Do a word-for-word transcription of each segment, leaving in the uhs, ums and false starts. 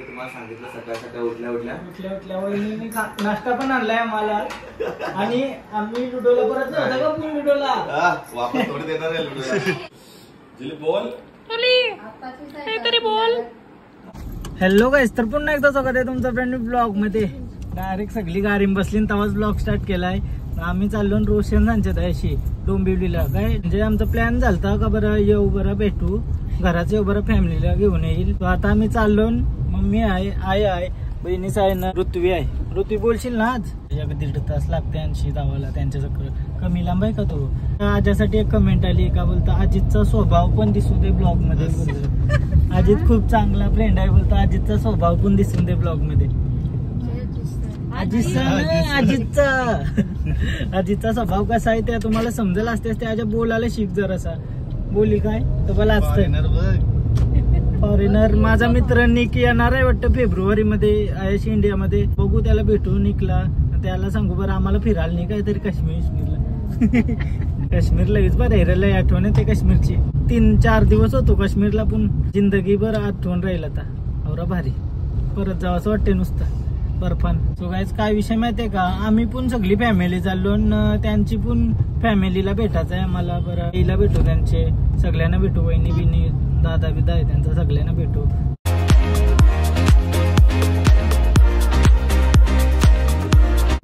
मी तुम्हाला सांगितलं सकाळ सकाळ उठल्या उठल्या उठल्या उठल्या वहिनीने नाश्ता पण आणलाय आम्हाला आणि आम्ही लुडोला परत जाऊ का पण लुडोला वापस थोडे देणार आहे लुडोला जुली बोल जुली काहीतरी बोल। हॅलो गाइस, तर पुन्हा एकदा स्वागत आहे तुमचं फ्रेंड ब्लॉग मध्ये। डायरेक्ट सगळी गाडी बसलीन तवाच ब्लॉग स्टार्ट केलाय। आम्ही चाललो रोशन यांच्या त्याशी डोंबिवलीला। काय म्हणजे आमचा प्लॅन झालता का बरं येऊ बरं भेटू घराचे बरं फॅमिलीला घेऊन येईल। तो आता आम्ही चाललो, मम्मी आहे आई आहे बहिणीच आहे ना ऋतवी आहे। ऋतवी बोलशील ना आज एक दीड तास लागते ऐंशी जावाला त्यांच्या चक्कर कमी लांब आहे का तो। आजसाठी एक कमेंट आली का बोलता अजितचा स्वभाव पण दिसून दे ब्लॉग मध्ये। अजित खूप चांगला फ्रेंड आहे बोलता अजितचा स्वभाव पण दिसून दे ब्लॉग मध्ये। अजितचा अजितचा अजितचा स्वभाव कसा आहे ते तुम्हाला समजेल असतेस। त्याच्या बोलायला शिक जरासा बोली काय तो बोला असतं। फॉरेनर माझा मित्र निक येणार आहे वाटतं फेब्रुवारी मध्ये आयशी इंडिया मध्ये। बघू त्याला भेटू निकला, त्याला सांगू बरं आम्हाला फिरायला नाही काहीतरी काश्मीरला। काश्मीरला इज बरं हिराला आठवण येते काश्मीरची। तीन चार दिवस होतो काश्मीरला पण जिंदगीभर आठवण राहील। आता औरा भारी परत जावं असं वाटते नुसतं बर्फान। सो गाइस काय विषय माहिती का आम्ही पण सगळी फॅमिली चाललो त्यांची पण फॅमिलीला भेटायचं आहे आम्हाला। बरं आईला भेटू त्यांचे सगळ्यांना भेटू वहिनी बिनी दादा बिदा आहे त्यांचा सगळ्यांना भेटू।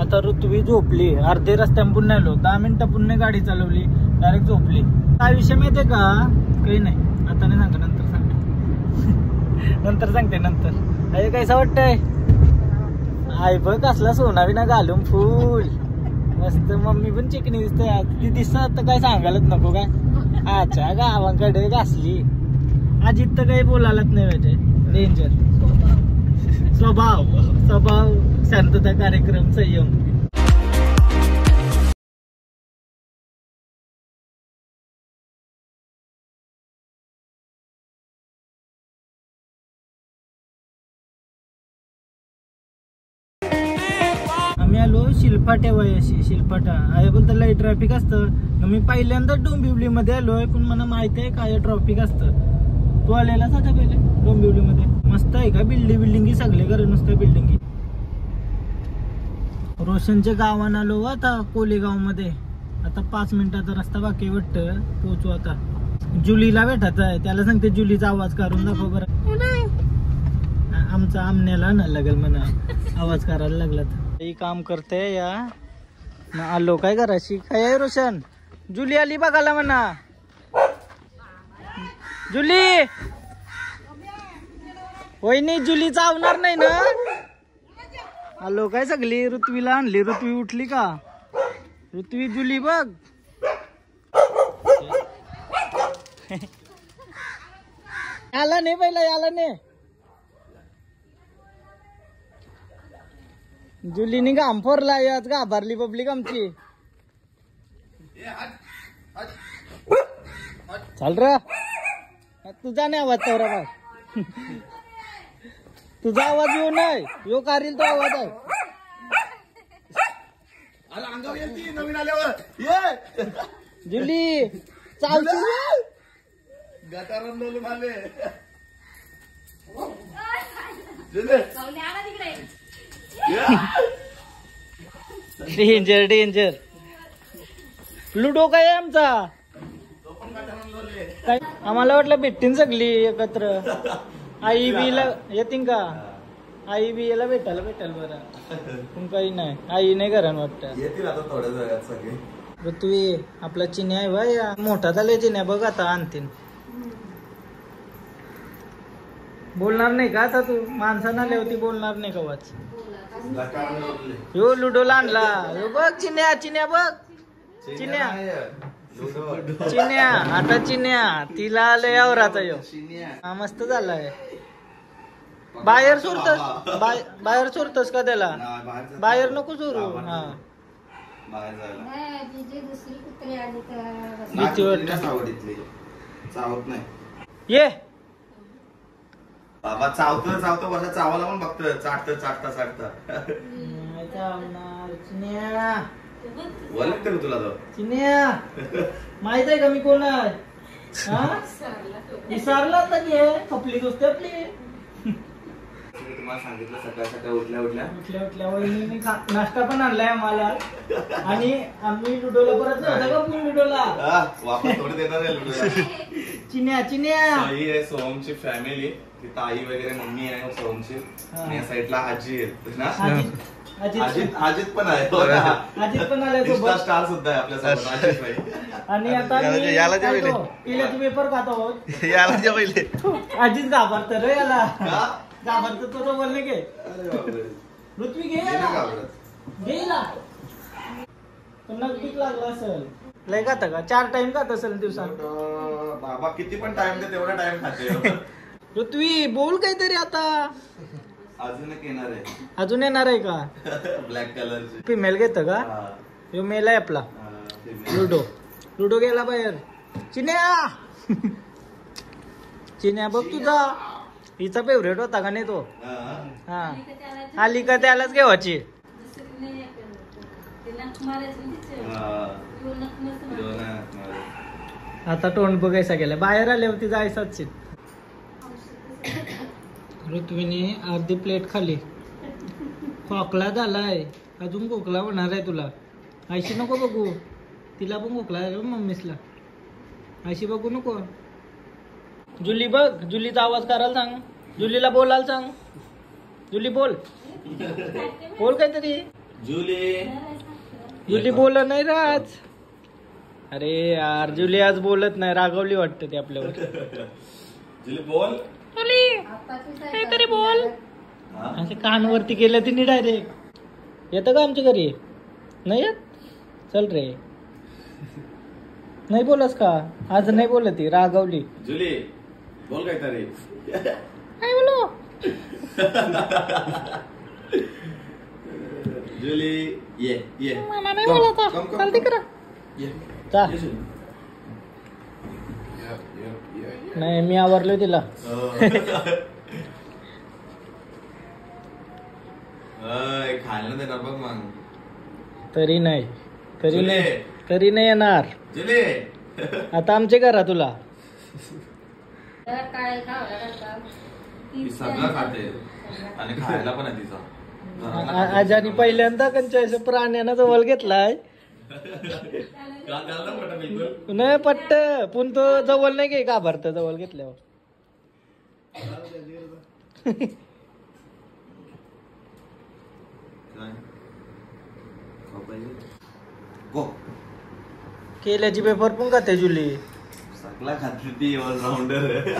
आता ऋतवी झोपली अर्धे रस्त्यात पुन्हा आलो दहा मिनिटं पुन्हा गाडी चालवली डायरेक्ट झोपली। काय विषय माहिती का काही नाही आता नाही सांगतो नंतर सांगते नंतर सांगते नंतर। अरे कायसा वाटतंय आई बघ असला सोनावी ना घालून फुल मस्त। मम्मी पण चिकनी दिसते ती दिसत तर काय सांगायलाच नको काय अच्छा गावांकडे घासली। अजित तर काही बोलायलाच नाही पाहिजे डेंजर स्वभाव स्वभाव शांतता कार्यक्रम संयम। शिल्पाटे वय अशी शिल्पाटा आहे बोलतो लय ट्रॅफिक असतं। मी पहिल्यांदा डोंबिवली मध्ये आलोय पण मला माहिती आहे काय ट्रॅफिक असतं। तू आलेलाच आता पहिले डोंबिवली मध्ये मस्त आहे का बिल्डिंग बिल्डिंगी सगळे घर नुसतं बिल्डिंगी। रोशनच्या गावान आलो आता कोलेगाव मध्ये। आता पाच मिनिटाचा रस्ता बाकी वाटतं पोहोचू। आता जुलीला भेटायचं आहे त्याला सांगते जुलीचा आवाज काढून दाखव बरं। आमचा आमण्याला ना लागल म्हणा आवाज करायला लागला तर ही काम करते या ना आलो काय करा शिकाय। रोशन जुली आली बघायला म्हणा। जुली वहिनी जुली चावणार नाही ना। आलो काय सगळी ऋतवीला आणली। ऋतवी उठली का ऋतवी जुली बघ आला नाही पहिला याला नाही। जुलीने घाम फोरला आज घाबरली पब्लिक आमची। चल र तुझा नाही आवाज तेवढा बघ तुझा आवाज येऊ नाही यो कारील तो आवाज आहे अंगावर येते नवीन आल्यावर। जुली चावची गटारंडोल माले जुले चावले आला तिकडे डेंजर डेंजर लुडो काय आमचा। आम्हाला वाटलं भेटतील सगळी एकत्र आई बी ला येतील का आई बी याला भेटायला भेटायला बरं पण काही नाही आई नाही घरान वाटत। ऋतवी आपला चिन्ह आहे बाय मोठा झाला चिन्ह बघ आता आणतील। बोलणार नाही का आता तू माणसांना लेवती बोलणार नाही का वाच यो लुडोला आणला यो बघ चिन्या चिन्या बघ चिन्या चिन्या आता चिन्या तिला आलंय आवराचा यो हा मस्त झालाय। बाहेर सोडतस बाहेर सोडतस का त्याला बाहेर नको सोडू हा भीती वाटत ये बाबा चावतो चावतो बसा चावाला पण बघत चाटत चाटता चाटता बोल तर तुला तो चिन्या माहित आहे का मी कोण आहे विसरला तर कपली दुसते आपली तुम्हाला सांगितलं सकाळ सकाळ उठल्या उठल्या उठल्या उठल्या वहिनीने नाश्ता पण आणलाय आम्हाला आणि आम्ही लुडोला परत जाऊ का पण लुडोला हां वापस थोडे देणार आहे लुडोला चिन्या चिन्या आई आहे सोमची फॅमिली तिथे आई वगैरे मम्मी आहे सोमची आणि या साइडला आजी आहे ना अजित अजित पण आहे अजित पण आले तो बस स्टार सुद्धा आहे आपल्या सोबत अजित भाई आणि आता याला जे होईल तिला तुम्ही पर खात आहोत याला जे होईल अजित घाबरत रे याला का घाबरत तो तो बोलने के अरे बापरे पृथ्वी गेला घाबरत गेला पण नक्कीच लागला असेल लय खात का चार टाइम खात असेल दिवसात बाबा किती पण टाइम दे तेवढा टाइम खाते पृथ्वी बोल काहीतरी आता अजून येणार आहे अजून येणार आहे का ब्लॅक कलर फीमेल घेत का यो मेल आहे आपला लुडो लुडो गेला बाहेर चिन्या चिन्या बघ तुझा हिचा फेवरेट होता का नाही तो हा आली का त्यालाच घेवायची आता तोंड बघायचा गेला बाहेर आले होती जायसाच ऋतुवीने अर्धी प्लेट खाली खोकला झालाय अजून खोकला होणार आहे तुला अशी नको बघू तिला पण खोकला मम्मीसला अशी बघू नको जुली बघ जुलीचा आवाज करायला सांग जुलीला बोलायला सांग जुली बोल बोल काहीतरी जुली जुली बोल नाही राज अरे यार जुली आज बोलत नाही रागवली वाटते ती आपल्यावर जुली बोल काहीतरी बोल असे कानवरती गेलं तिने डायरेक्ट येतं का आमच्या घरी नाही येत चल रे नाही बोलस का आज नाही बोलत ती रागवली जुली बोल काहीतरी काय बोलू जुली ये ये मला नाही बोलत चल तिकडे ये जा नाही मी आवरलो तिला खायला देणार बघ मग तरी नाही तरी नाही तरी नाही येणार आता आमचे करा तुला सगळं खाते आणि खायला पण आहे तिचा आजानी पहिल्यांदा कंच्या प्राण्यानं जवळ घेतलाय नाही पट्ट पण तो जवळ नाही घे घाबरत जवळ घेतल्यावर केल्याची पेपर पण खाते जुली सगळा खाते ती ऑलराउंडर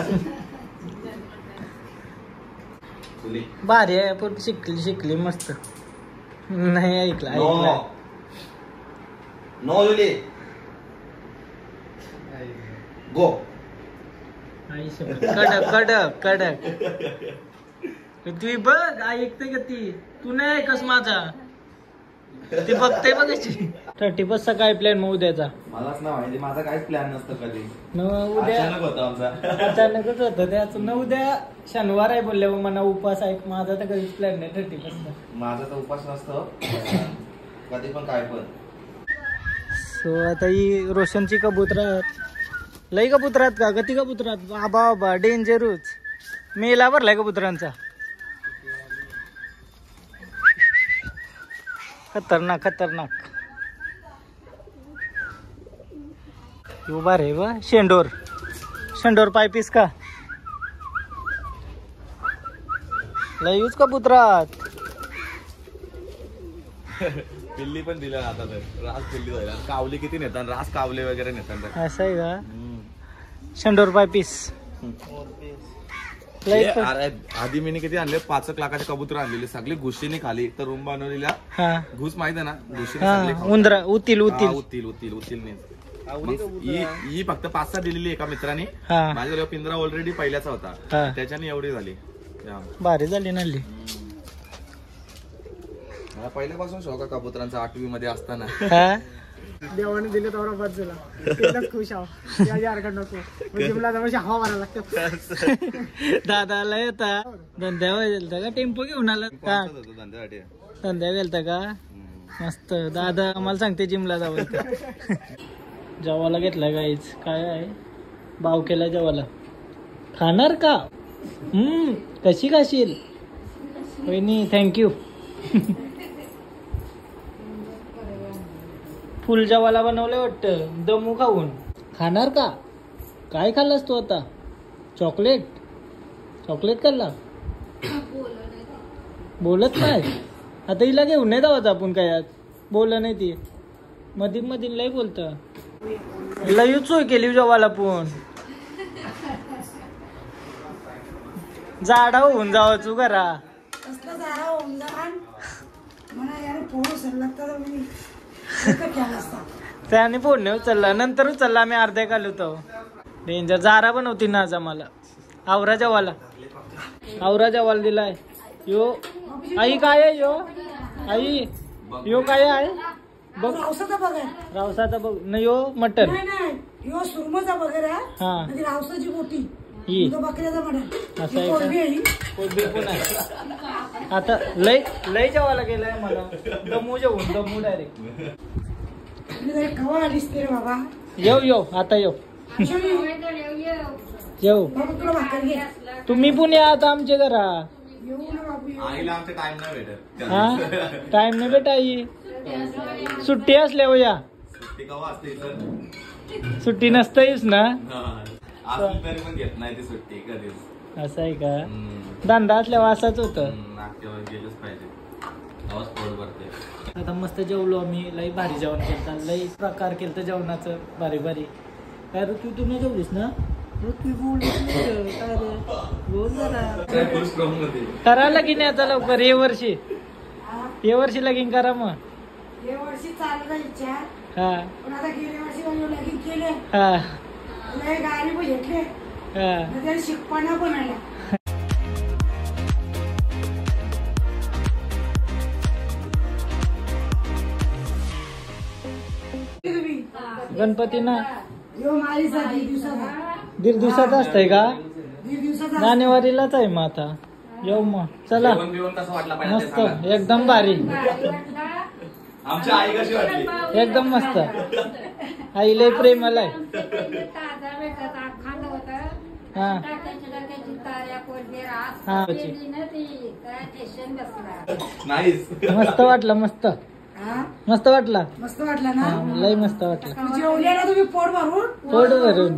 भारी आहे पण शिकली शिकली मस्त नाही ऐकलं ऐकलं नो जुली गो आई कडक कडक कडक पृथ्वी बघ आई ऐकते का ती तू नाही ऐकस माझा ती बघते बघायची थर्टी फर्स्टचा काय प्लॅन मग उद्याचा मलाच ना माहिती माझा काहीच प्लॅन नसतो कधी अचानक होता आमचा अचानकच होतं त्याच न उद्या शनिवार आहे बोलले मना उपास आहे माझा तर कधीच प्लॅन नाही थर्टी फर्स्टचा माझा तर उपास नसतो कधी पण काय पण सो आता ही रोशनची कबुतरात लई कबुतरात का गती कबुतरात बाबा बाबा डेंजरूच मेला भरलाय कबुतरांचा खतरनाक खतरनाक उभा रे बा शेंडोर शेंडोर पायपीस का लईच कबुतरात पिल्ली पण दिला आता तर रास पिल्ली झाला कावले किती नेतात रास कावले वगैरे नेतात असं आहे का शंभर रुपये पीस आधी मी किती आणले पाच लाखाचे कबूतर आणलेले सगळे घुशीने खाली तर रूम बनवलेला घुस माहित आहे ना घुशीने उंदरा उतील उतील उतील उतील उतील ही फक्त पाच सहा दिलेली एका मित्राने माझ्या पिंजरा ऑलरेडी पहिल्याचा होता त्याच्याने एवढी झाली भारी झाली ना पहिल्यापासून शौक कबुतरांचा आठवी मध्ये असताना देवाने दिले तेवढा बस झाला खुश आहोत दादाला येता धंद्यावर गेलता का टेम्पो घेऊन आला धंद्यावर गेलता का मस्त दादा आम्हाला सांगते जिमला जावं जेवायला घेतलाय काहीच काय आहे भाव केला जेवायला खाणार का हम्म कशी खाशील कोई नहीं, थैंक यू। फुलजा वाला बनवलं वाटतं दमू खाऊन। खाणार का? काय खाल्लास तू आता? चॉकलेट? चॉकलेट खाल्ला? बोलत नाही आता, हिला घेऊन नाही जावायचं आपण काय आज। बोल नाही ती, मधी मधी लय बोलतं, लय चोय केली जेवायला पण। जाडा होऊन जावा तू घरा। कसला जाडा होऊन जावान म्हणा यार, पोळ सर लागता तो मी त्याने फोन नाही उचलला, नंतर उचलला। मी अर्धे काल होतो डेंजर। जारा बनवती ना आज आम्हाला आवरा जेवायला। आवरा जेवायला दिलाय यो। आई काय आहे यो? आई यो काय आहे बघ? रावसाचा बघ, रावसाचा बघ न यो मटन यो सुरमचा वगैरे। हा रावसाची मोठी ही बकऱ्याचा मटन असं आहे का? कोळबी पण आहे आता। लय लय जावा लागेलय मला, दमू जाऊन दमू डायरेक्ट। मी कवा आलीस तेरे बाबा? येऊ येऊ आता येऊ येऊ। तुम्ही पण या आता आमच्या घरा। आईला आमचा टाइम नाही भेटत। हा टाइम नाही भेटा, आई सुट्टी असले हो या। सुट्टी कवा असते सर? सुट्टी नसतेच ना आज, तरी पण घेत नाही ती सुट्टी कधीच। असं आहे का? धंदा असल्यावर असंच होतं, गेलंच पाहिजे। आवाज पोट भरते आता। मस्त जेवलो आम्ही, लई भारी जेवण केलं, लई प्रकार केलं जेवणाचं भारी भारी। काय ऋतू तुम्ही जेवलीस ना? करा लगीन आता लवकर, हे वर्षी हे वर्षी लगीन करा मग। गणपती ना दीड दिवसात असतंय का? जानेवारीलाच आहे मग आता। येऊ मग चला, मस्त एकदम भारी। आमची आई कशी वाटली? एकदम मस्त। आई लय प्रेमला आहे। मस्त वाटलं, मस्त मस्त वाटला, मस्त वाटला ना, लय मस्त वाटला। जेवले ना तुम्ही पोट भरून? पोट भरून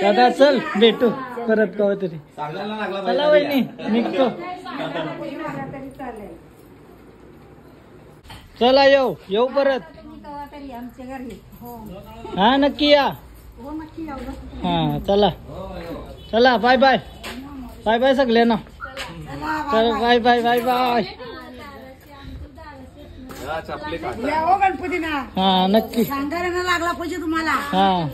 दादा चल भेटू परत कवा तरी। चला वहिनी निघतो। चला येऊ येऊ परत। हा नक्की या। हा चला चला, बाय बाय बाय बाय सगळे ना। चलो bye bye bye bye. Ganpati ना हा नक्की सांगायला लागला पाहिजे तुम्हाला। हा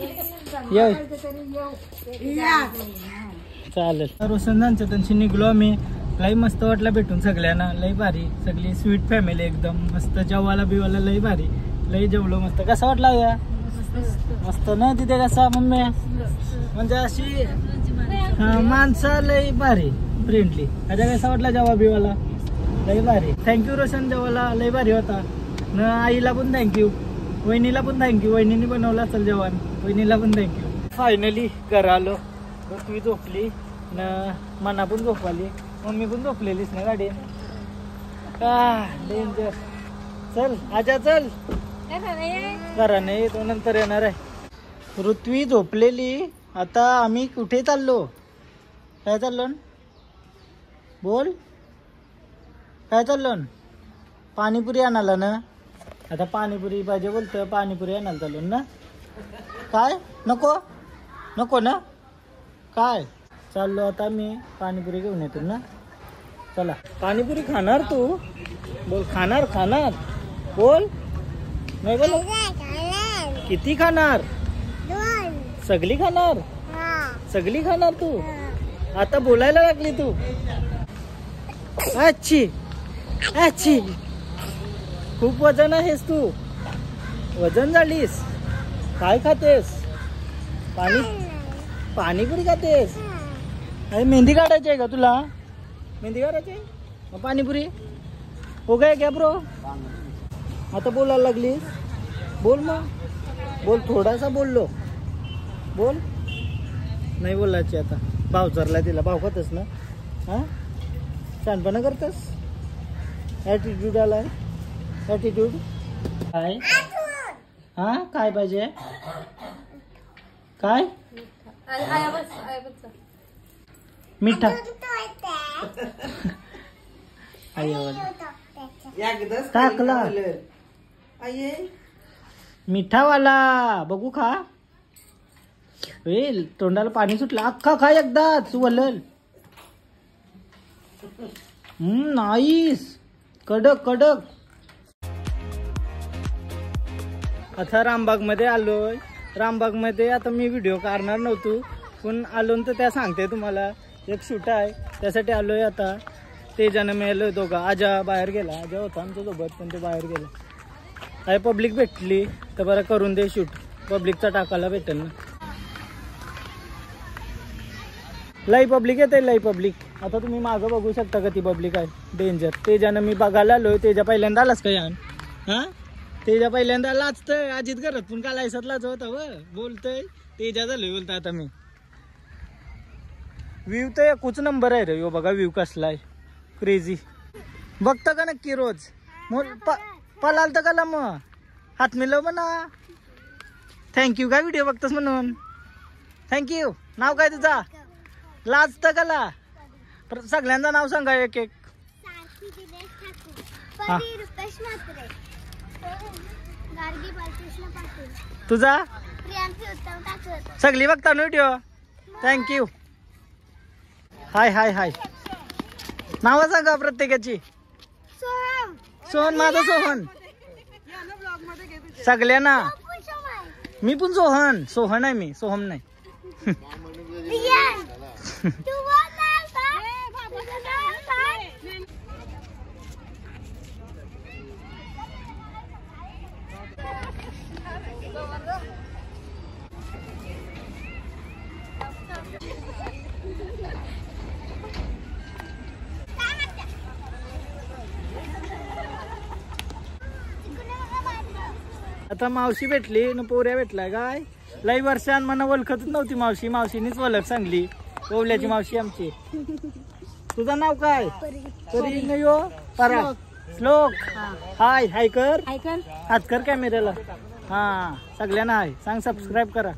चालेल। रोशनदांच्या त्यांशी निघलो आम्ही। लई मस्त वाटला भेटून सगळ्यांना, लई भारी। सगळी स्वीट फॅमिली एकदम मस्त। जेवायला बिवायला लई भारी, लई जेवलो मस्त। कसा वाटला या? मस्त ना तिथे कसा मम्मी म्हणजे अशी माणसं लई भारी फ्रेंडली। आता कसा वाटला जेव्हा बिवाला? लय भारी। थँक्यू रोशन, जेव्हा लय भारी होता न। आईला पण थँक्यू, वहिनीला पण थँक्यू, वहिनीने बनवला चल जेव्हा, वहिनीला पण थँक्यू। फायनली घर आलो, पृथ्वी झोपली न, मना पण झोपली, मम्मी पण झोपलेलीच ना गाडी। डेंजर। चल आजा चल, घरा नाही तो नंतर येणार आहे। पृथ्वी झोपलेली आता आम्ही कुठे चाललो? काय चाललो बोल? काय चाललो? पाणीपुरी आणायला ना आता। पाणीपुरी पाहिजे बोलतं, पाणीपुरी आणायला चाललो ना। काय नको नको ना? काय चाललो आता मी पाणीपुरी घेऊन येतो ना। चला पाणीपुरी खाणार तू? बोल खाणार खाणार बोल। नाही बोल किती खाणार? सगळी खाणार? सगळी खाणार तू? आता बोलायला लागली तू। अच्छी अच्छी खूप वजन आहेस तू, वजन झालीस। काय खातेस? पाणी पाणीपुरी खातेस? अरे मेहंदी काढायची आहे का तुला? मेहंदी काढायची मग पाणीपुरी हो काय क्या ब्रो? आता बोलायला लागलीस बोल मग बोल। थोडासा बोललो बोल नाही बोलायची आता. भाव चरला तिला भाव खातस ना. हां छानपणा करतस. ॲटिट्यूड आलाय. ॲटिट्यूड काय? हां काय पाहिजे? काय? आया बस आया बस मिठा. टाकला मिठावाला बघू खा. वेल तोंडाला पाणी सुटलं. अख्खा खा एकदाच वलल. हम्म नाईस. कडक कडक. आता रामबाग मध्ये आलोय. रामबाग मध्ये आता मी व्हिडिओ काढणार नव्हतो पण आलो तर त्या सांगते तुम्हाला एक शूट आहे त्यासाठी आलोय. आता तेजाने मी आलो होतो का. आजा बाहेर गेला. आजा होता आमच्यासोबत पण ते बाहेर गेला. काय पब्लिक भेटली तर बरं करून दे शूट. पब्लिकचा टाकायला भेटेल ना. लई पब्लिक येते. लई पब्लिक. आता तुम्ही मागं बघू शकता का ती पब्लिक आहे. डेंजर. तेजानं मी बघायला आलोय. तेजा पहिल्यांदा आलाच का यान. हां तेजा पहिल्यांदा लाचतंय. अजित करत पण का लायसतलाच होता व बोलतंय. तेजा झालोय बोलतं आता मी. व्ह्यू तर एकूच नंबर आहे रे. यो बघा व्ह्यू कसला आहे. क्रेजी बघता का नक्की रोज. पलाल तर कला मग हात मिलव म्हणा. थँक्यू काय व्हिडिओ बघतस म्हणून. थँक्यू. नाव काय तुझा. लाज तर कला. सगळ्यांचं नाव सांगा एक एक. तुझा सगळी बघता ना व्हिडिओ. थँक्यू. हाय हाय हाय. नाव सांगा प्रत्येकाची. सोहन. माझा सोहन. सगळ्यांना मी पण सोहन. सोहन आहे मी. सोहम नाही. आता मावशी भेटली न पोऱ्या भेटलाय काय. लई वर्षान मला ओळखतच नव्हती मावशी. मावशीनेच ओळख सांगली. ओवल्याची मावशी आमची. तुझं नाव काय. तरी नाही हो परा. श्लोक. हाय हाय कर. हात कर कॅमेऱ्याला. हा सगळ्यांना हाय सांग. सबस्क्राईब करा.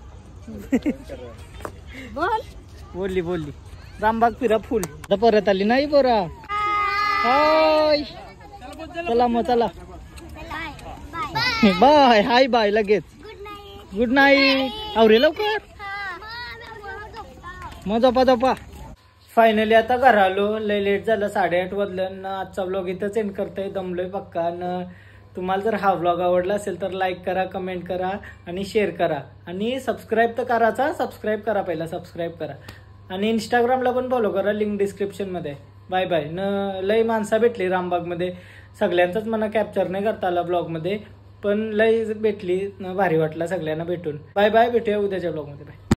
बोल बोलली बोलली. रामबाग फिरा फुल. आता परत आली नाही पोरा. हाय चला मग चला. बाय हाय बाय लगेच. Good night. आवरे लवकर मग झोपा झोपा. फायनली आता घर आलो. लय लेट झालं. साडेआठ वाजलं. आजचा व्लॉग इथंच एंड करतोय. दमलोय पक्का न. तुम्हाला जर हा व्लॉग आवडला असेल तर लाईक करा कमेंट करा आणि शेअर करा आणि सबस्क्राईब तर कराचा. सबस्क्राईब करा पहिला. सबस्क्राईब करा आणि इंस्टाग्रामला पण फॉलो करा. लिंक डिस्क्रिप्शनमध्ये. बाय बाय न. लय माणसं भेटली रामबागमध्ये. सगळ्यांचाच मला कॅप्चर नाही करता आला ब्लॉगमध्ये पण लय भेटली. भारी वाटला सगळ्यांना भेटून. Bye bye. भेटूया उद्याच्या ब्लॉगमध्ये. बाय.